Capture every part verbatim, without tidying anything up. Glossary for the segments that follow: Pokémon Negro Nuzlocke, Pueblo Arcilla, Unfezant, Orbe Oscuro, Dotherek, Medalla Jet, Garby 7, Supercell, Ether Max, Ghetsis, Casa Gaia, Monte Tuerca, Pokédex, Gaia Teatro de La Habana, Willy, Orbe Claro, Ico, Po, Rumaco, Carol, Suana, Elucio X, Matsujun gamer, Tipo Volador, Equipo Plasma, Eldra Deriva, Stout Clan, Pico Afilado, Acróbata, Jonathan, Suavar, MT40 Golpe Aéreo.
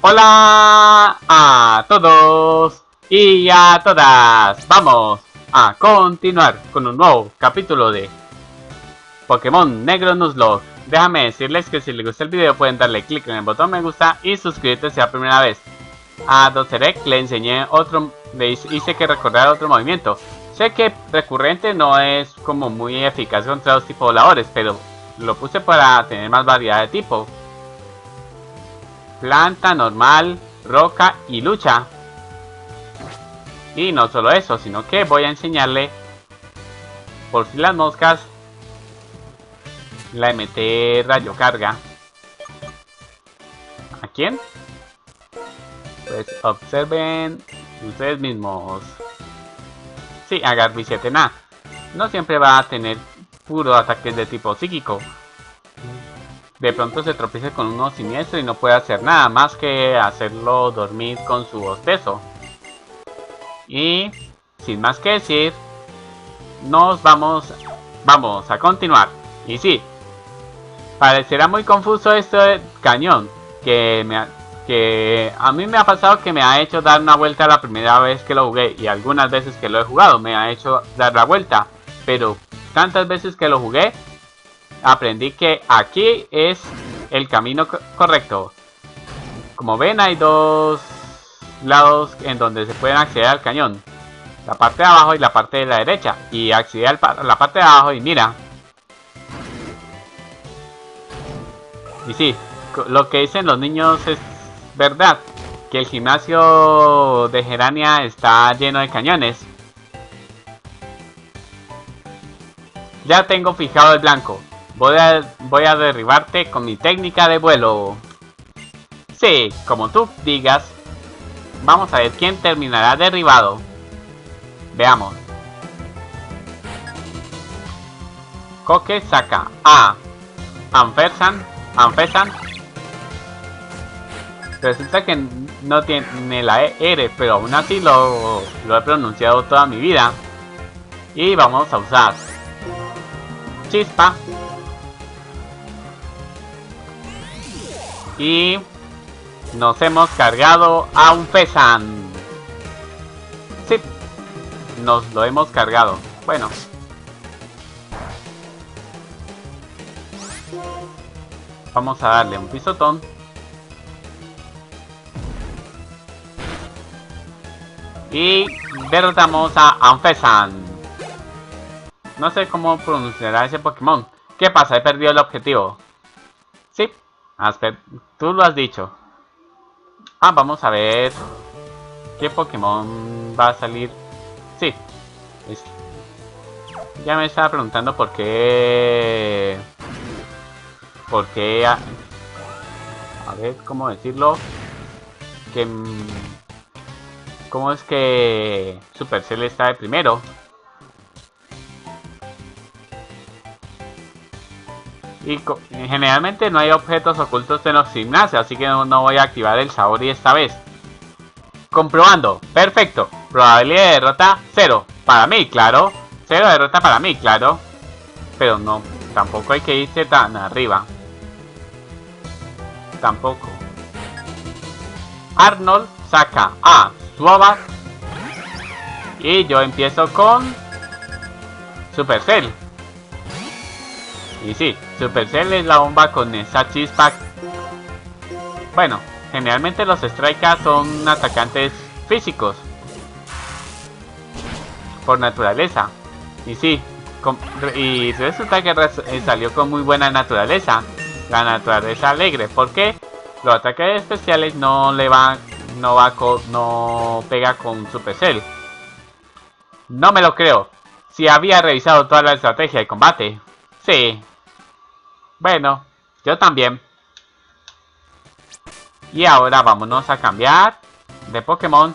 Hola a todos y a todas. Vamos a continuar con un nuevo capítulo de Pokémon Negro Nuzlocke. Déjame decirles que si les gusta el video pueden darle clic en el botón me gusta y suscríbete si es la primera vez. A Dotherek le enseñé otro, le hice que recordara otro movimiento. Sé que recurrente no es como muy eficaz contra los tipos voladores, pero lo puse para tener más variedad de tipo. Planta, normal, roca y lucha. Y no solo eso, sino que voy a enseñarle, por si las moscas, la M T rayo carga. ¿A quién? Pues observen ustedes mismos. Sí, a Agarbicetena. No siempre va a tener puro ataques de tipo psíquico. De pronto se tropieza con uno siniestro y no puede hacer nada más que hacerlo dormir con su bostezo. Y sin más que decir, nos vamos, vamos a continuar. Y sí, parecerá muy confuso este cañón, que, me, que a mí me ha pasado que me ha hecho dar una vuelta la primera vez que lo jugué, y algunas veces que lo he jugado me ha hecho dar la vuelta, pero tantas veces que lo jugué, aprendí que aquí es el camino correcto. Como ven, hay dos lados en donde se pueden acceder al cañón. La parte de abajo y la parte de la derecha. Y acceder a la parte de abajo y mira. Y sí, lo que dicen los niños es verdad. Que el gimnasio de Gerania está lleno de cañones. Ya tengo fijado el blanco. Voy a, voy a derribarte con mi técnica de vuelo. Sí, como tú digas. Vamos a ver quién terminará derribado. Veamos. Coque saca a Unfezant. Unfezant. Resulta que no tiene la E R, pero aún así lo, lo he pronunciado toda mi vida. Y vamos a usar Chispa. Y nos hemos cargado a Unfezant. Sí, nos lo hemos cargado. Bueno. Vamos a darle un pisotón. Y derrotamos a Unfezant. No sé cómo pronunciará ese Pokémon. ¿Qué pasa? He perdido el objetivo. Sí. Tú lo has dicho. Ah, vamos a ver qué Pokémon va a salir. Sí. Es... Ya me estaba preguntando por qué... Por qué... A, a ver, ¿cómo decirlo? Que... ¿Cómo es que Supercell está de primero? Y generalmente no hay objetos ocultos en los gimnasios, así que no, no voy a activar el Saori esta vez. Comprobando, perfecto. Probabilidad de derrota, cero. Para mí, claro. Cero derrota para mí, claro. Pero no, tampoco hay que irse tan arriba. Tampoco. Arnold saca a Suavar. Y yo empiezo con Supercell. Y sí, Supercell es la bomba con esa chispa. Bueno, generalmente los Strikers son atacantes físicos por naturaleza. Y sí, con, y resulta que res, eh, salió con muy buena naturaleza. La naturaleza alegre, porque los ataques especiales no le van, no va con, no pega con Supercell. No me lo creo. Si había revisado toda la estrategia de combate. Sí. Bueno, yo también. Y ahora vámonos a cambiar de Pokémon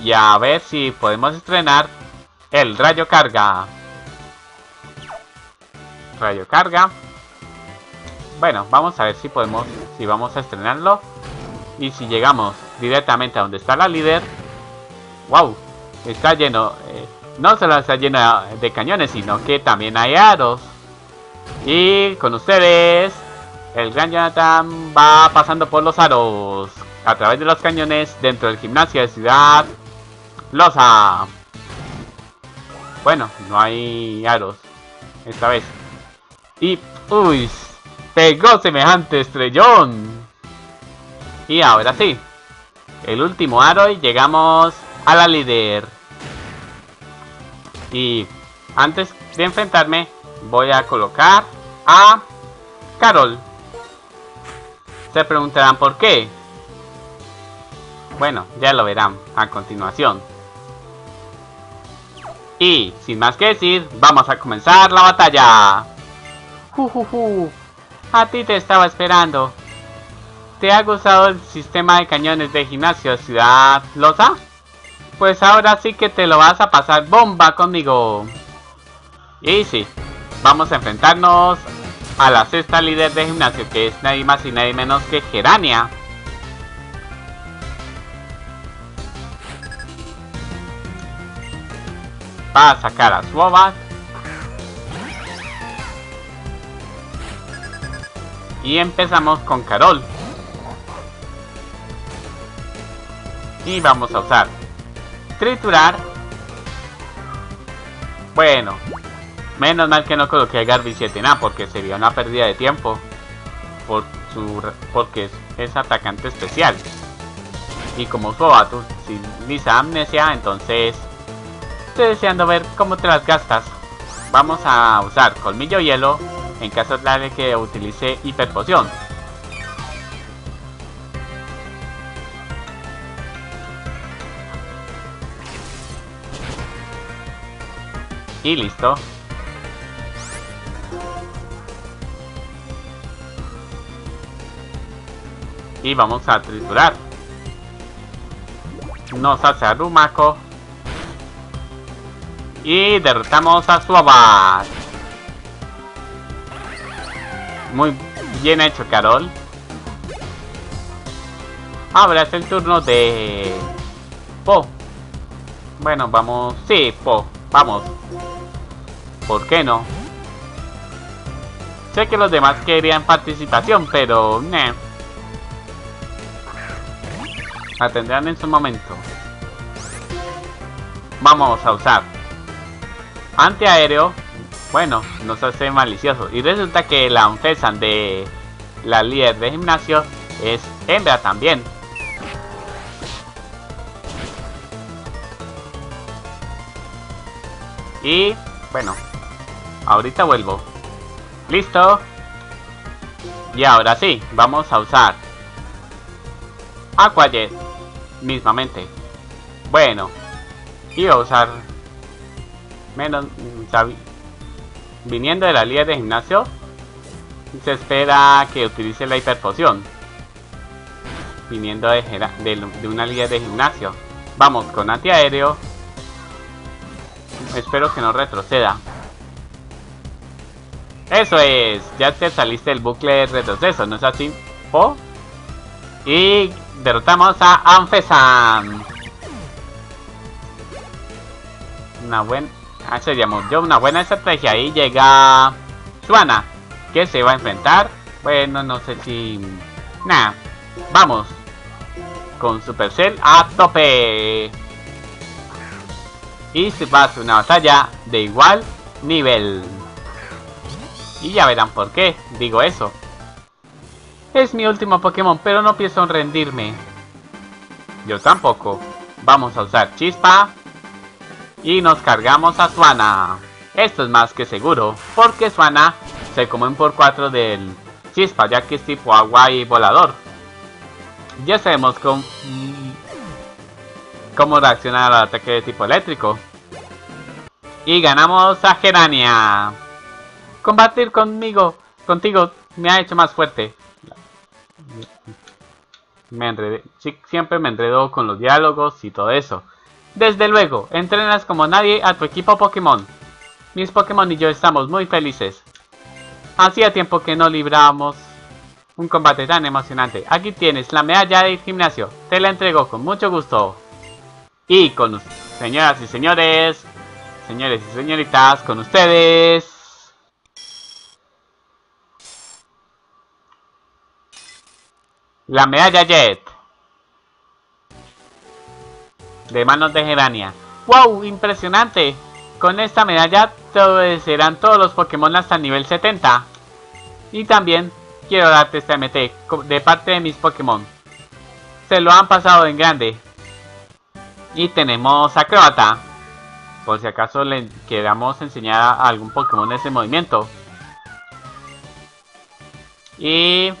y a ver si podemos estrenar el Rayo Carga. Rayo Carga. Bueno, vamos a ver si podemos, si vamos a estrenarlo. Y si llegamos directamente a donde está la líder. ¡Wow! Está lleno, eh, no solo está lleno de cañones, sino que también hay aros. Y con ustedes, el gran Jonathan va pasando por los aros. a través de los cañones dentro del gimnasio de Ciudad Loza. Bueno, no hay aros esta vez. Y uy, pegó semejante estrellón. Y ahora sí, el último aro y llegamos a la líder. Y antes de enfrentarme voy a colocar a Carol. Se preguntarán por qué. Bueno, ya lo verán a continuación. Y sin más que decir, vamos a comenzar la batalla. Jujuju, a ti te estaba esperando. ¿Te ha gustado el sistema de cañones de gimnasio Ciudad Loza? Pues ahora sí que te lo vas a pasar bomba conmigo. Y sí, vamos a enfrentarnos a la sexta líder de gimnasio, que es nadie más y nadie menos que Gerania. Va a sacar a Suavar y empezamos con Carol. Y vamos a usar triturar. Bueno, menos mal que no coloqué a Garby siete, nada, porque sería una pérdida de tiempo por su, porque es, es atacante especial. Y como Suavar utiliza amnesia, entonces estoy deseando ver cómo te las gastas. Vamos a usar colmillo hielo en caso de que utilice hiperpoción. Y listo. Y vamos a triturar. Nos hace a Rumaco. Y derrotamos a Suavar. Muy bien hecho, Carol. Ahora es el turno de Po. Bueno, vamos. Sí, Po. Vamos. ¿Por qué no? Sé que los demás querían participación, pero... Nah. Atenderán en su momento. Vamos a usar antiaéreo. Bueno, nos hace malicioso. Y resulta que la Unfezant de la líder de gimnasio es hembra también. Y bueno, ahorita vuelvo. Listo. Y ahora sí, vamos a usar Aqua Jet mismamente. Bueno, iba a usar menos, sabi viniendo de la liga de gimnasio, se espera que utilice la hiperpoción. Viniendo de, de, de una liga de gimnasio. Vamos con antiaéreo. Espero que no retroceda. Eso es. Ya te saliste del bucle de retroceso, ¿no es así, Po? Y derrotamos a Unfezant. Una buena... Ah, seríamos yo una buena estrategia. Ahí llega Suana, que se va a enfrentar. Bueno, no sé si... Nada. Vamos con Supercell a tope. Y se va a hacer una batalla de igual nivel. Y ya verán por qué digo eso. Es mi último Pokémon, pero no pienso en rendirme. Yo tampoco. Vamos a usar Chispa. Y nos cargamos a Suana. Esto es más que seguro, porque Suana se come un por cuatro del Chispa, ya que es tipo agua y volador. Ya sabemos cómo, cómo reaccionar al ataque de tipo eléctrico. Y ganamos a Gerania. Combatir conmigo, contigo me ha hecho más fuerte. Me enredé, siempre me enredo con los diálogos y todo eso. Desde luego, entrenas como nadie a tu equipo Pokémon. Mis Pokémon y yo estamos muy felices. Hacía tiempo que no librábamos un combate tan emocionante. Aquí tienes la medalla del gimnasio. Te la entrego con mucho gusto. Y con señoras y señores, señores y señoritas, con ustedes... la medalla Jet. de manos de Gerania. ¡Wow! ¡Impresionante! Con esta medalla te obedecerán todos los Pokémon hasta el nivel setenta. Y también quiero darte este M T de parte de mis Pokémon. Se lo han pasado en grande. Y tenemos Acróbata, por si acaso le queramos enseñar a algún Pokémon ese movimiento. Y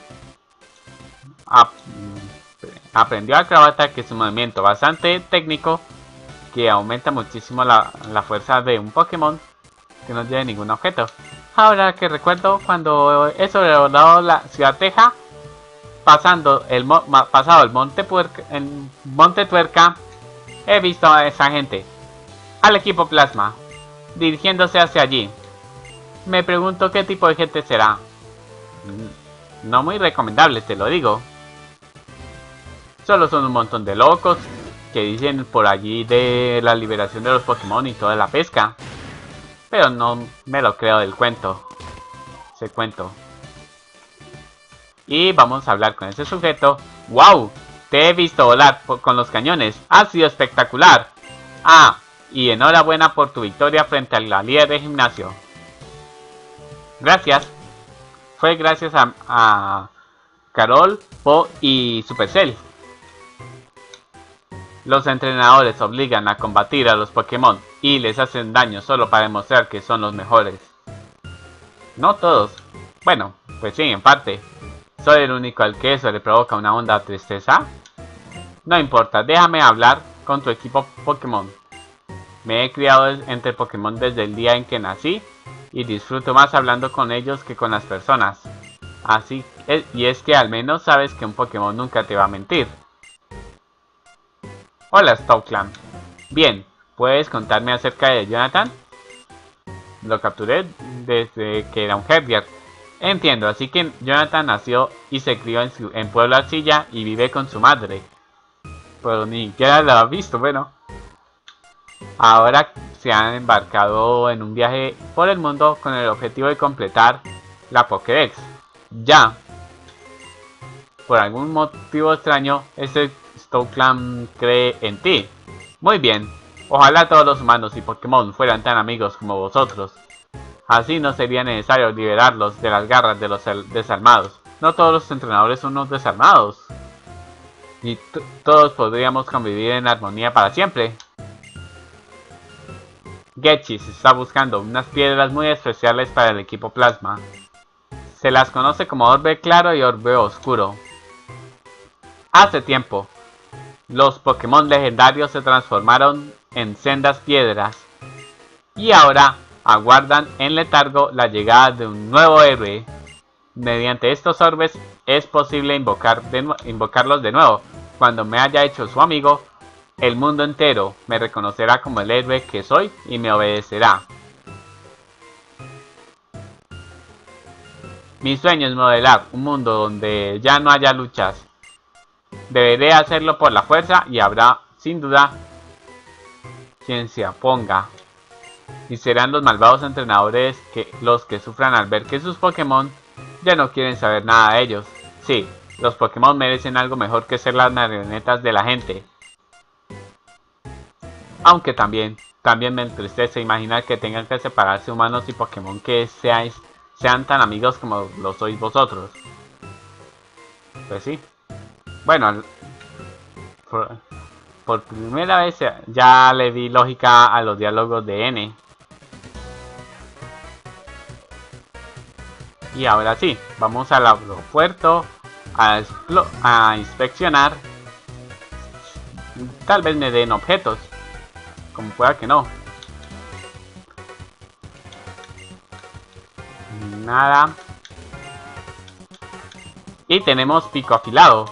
ap aprendió Acróbata, que es un movimiento bastante técnico, que aumenta muchísimo la, la fuerza de un Pokémon que no lleve ningún objeto. Ahora que recuerdo, cuando he sobrevolado la ciudad Teja, pasando el, mo pasado el monte, el Monte Tuerca, he visto a esa gente, al equipo Plasma, dirigiéndose hacia allí. Me pregunto qué tipo de gente será. No muy recomendable, te lo digo. Solo son un montón de locos que dicen por allí de la liberación de los Pokémon y toda la pesca. Pero no me lo creo del cuento. Ese cuento. Y vamos a hablar con ese sujeto. ¡Wow! Te he visto volar con los cañones. Ha sido espectacular. Ah, y enhorabuena por tu victoria frente al líder de gimnasio. Gracias. Fue gracias a, a Carol, Po y Supercell. Los entrenadores obligan a combatir a los Pokémon y les hacen daño solo para demostrar que son los mejores. No todos. Bueno, pues sí, en parte. ¿Soy el único al que eso le provoca una honda tristeza? No importa, déjame hablar con tu equipo Pokémon. Me he criado entre Pokémon desde el día en que nací y disfruto más hablando con ellos que con las personas. Así es, y es que al menos sabes que un Pokémon nunca te va a mentir. Hola, Stout Clan. Bien, ¿puedes contarme acerca de Jonathan? Lo capturé desde que era un Headgear. Entiendo, así que Jonathan nació y se crió en, su, en Pueblo Arcilla y vive con su madre. Pero ni siquiera lo ha visto, bueno. Ahora se han embarcado en un viaje por el mundo con el objetivo de completar la Pokédex. Ya. Por algún motivo extraño, este Stout Clan cree en ti. Muy bien. Ojalá todos los humanos y Pokémon fueran tan amigos como vosotros. Así no sería necesario liberarlos de las garras de los desarmados. No todos los entrenadores son unos desarmados. Y todos podríamos convivir en armonía para siempre. Ghetsis está buscando unas piedras muy especiales para el equipo Plasma. Se las conoce como Orbe Claro y Orbe Oscuro. Hace tiempo, los Pokémon legendarios se transformaron en sendas piedras. Y ahora aguardan en letargo la llegada de un nuevo héroe. Mediante estos orbes es posible invocar de invocarlos de nuevo. Cuando me haya hecho su amigo, el mundo entero me reconocerá como el héroe que soy y me obedecerá. Mi sueño es modelar un mundo donde ya no haya luchas. Deberé hacerlo por la fuerza y habrá, sin duda, quien se oponga. Y serán los malvados entrenadores que, los que sufran al ver que sus Pokémon ya no quieren saber nada de ellos. Sí, los Pokémon merecen algo mejor que ser las marionetas de la gente. Aunque también, también me entristece imaginar que tengan que separarse humanos y Pokémon que seáis, sean tan amigos como lo sois vosotros. Pues sí. Bueno, por, por primera vez ya le di lógica a los diálogos de N. Y ahora sí, vamos al aeropuerto a, a inspeccionar. Tal vez me den objetos, como pueda que no. Nada. Y tenemos Pico Afilado.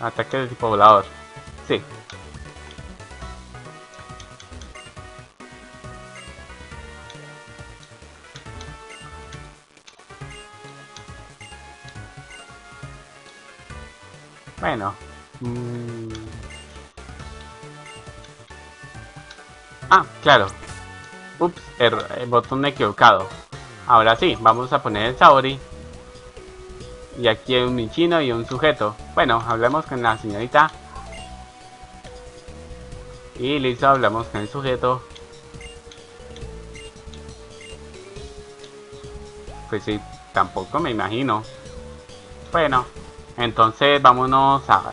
Ataque de tipo volador. Sí. Bueno. Mm. Ah, claro. Ups, el, el botón equivocado. Ahora sí, vamos a poner el Saori. Y aquí hay un Michino y un sujeto. Bueno, hablamos con la señorita. Y listo, hablamos con el sujeto. Pues sí, tampoco me imagino. Bueno, entonces vámonos a...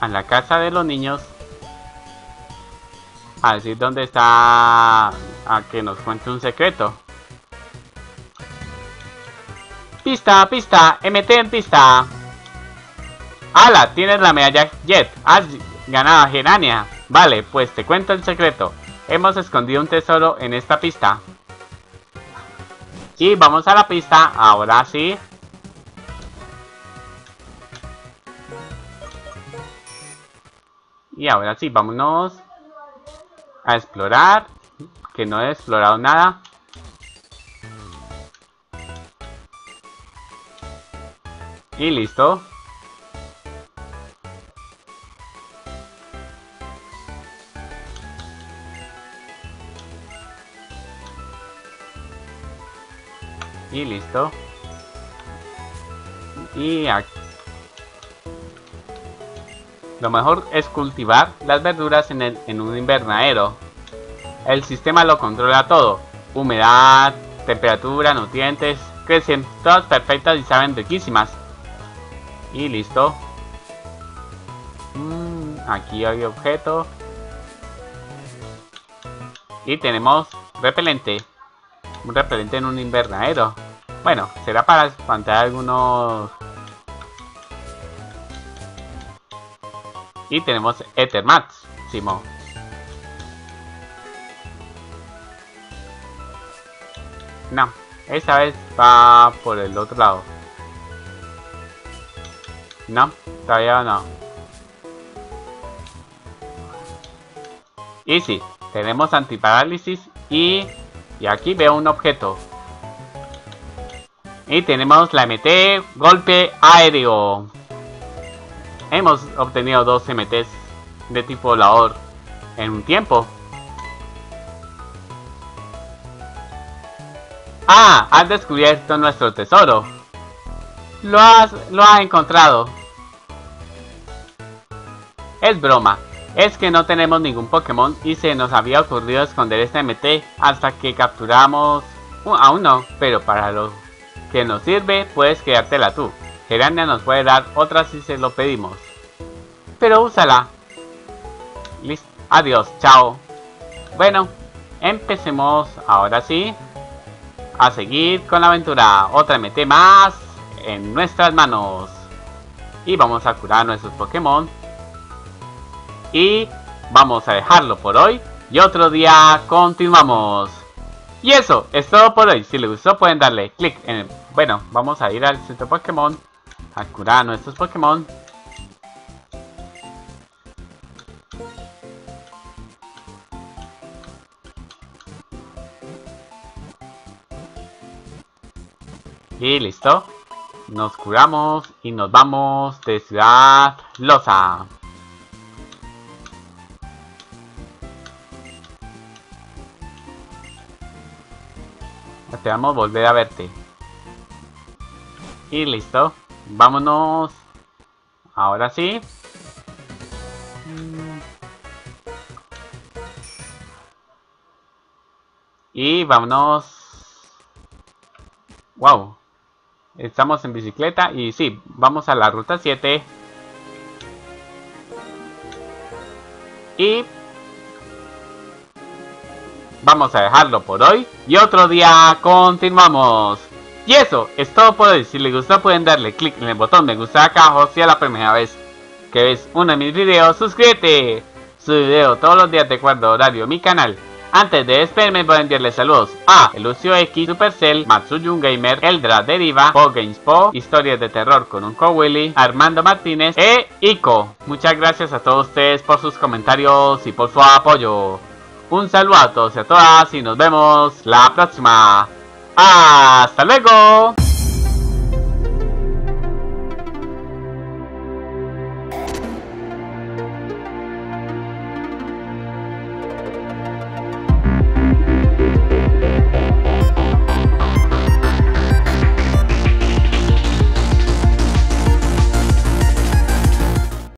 a la casa de los niños. A decir dónde está... a que nos cuente un secreto. Pista, pista, M T en pista. ¡Hala! Tienes la medalla Jet. Has ganado a Gerania. Vale, pues te cuento el secreto. Hemos escondido un tesoro en esta pista. Y vamos a la pista. Ahora sí. Y ahora sí, vámonos a explorar, que no he explorado nada. Y listo. Y listo. Y aquí. Lo mejor es cultivar las verduras en, el, en un invernadero. El sistema lo controla todo. Humedad, temperatura, nutrientes. Crecen todas perfectas y saben riquísimas. Y listo. Mm, aquí hay objeto. Y tenemos repelente. Un repelente en un invernadero. Bueno, será para espantar algunos... Y tenemos Ether Max, Simón. No, esta vez va por el otro lado. No, todavía no. Y sí, tenemos antiparálisis y... Y aquí veo un objeto. Y tenemos la M T, golpe aéreo. Hemos obtenido dos M Ts de tipo volador en un tiempo. ¡Ah! Has descubierto nuestro tesoro. Lo has, lo has encontrado. Es broma. Es que no tenemos ningún Pokémon y se nos había ocurrido esconder este M T hasta que capturamos... Uh, aún no, pero para lo que nos sirve puedes quedártela tú. Gerania nos puede dar otra si se lo pedimos. Pero úsala. Listo. Adiós, chao. Bueno, empecemos ahora sí a seguir con la aventura. Otra M T más en nuestras manos. Y vamos a curar nuestros Pokémon. Y vamos a dejarlo por hoy. Y otro día continuamos. Y eso es todo por hoy. Si les gustó pueden darle click en el... Bueno, vamos a ir al centro Pokémon a curar a nuestros Pokémon. Y listo. Nos curamos y nos vamos de Ciudad Loza. Esperamos volver a verte. Y listo. Vámonos. Ahora sí. Y vámonos. Wow. Estamos en bicicleta. Y sí, vamos a la ruta siete. Y... vamos a dejarlo por hoy. Y otro día continuamos. Y eso es todo por hoy. Si les gustó pueden darle click en el botón me gusta acá abajo. Si es la primera vez que ves uno de mis videos, suscríbete. Subo video todos los días de acuerdo horario mi canal. Antes de despedirme voy a enviarles saludos a Elucio X, Supercell, Matsujun Gamer, Eldra Deriva, Po, Po, Historias de Terror con un Willy, Armando Martínez e Ico. Muchas gracias a todos ustedes por sus comentarios y por su apoyo. Un saludo a todos y a todas y nos vemos la próxima. ¡Hasta luego!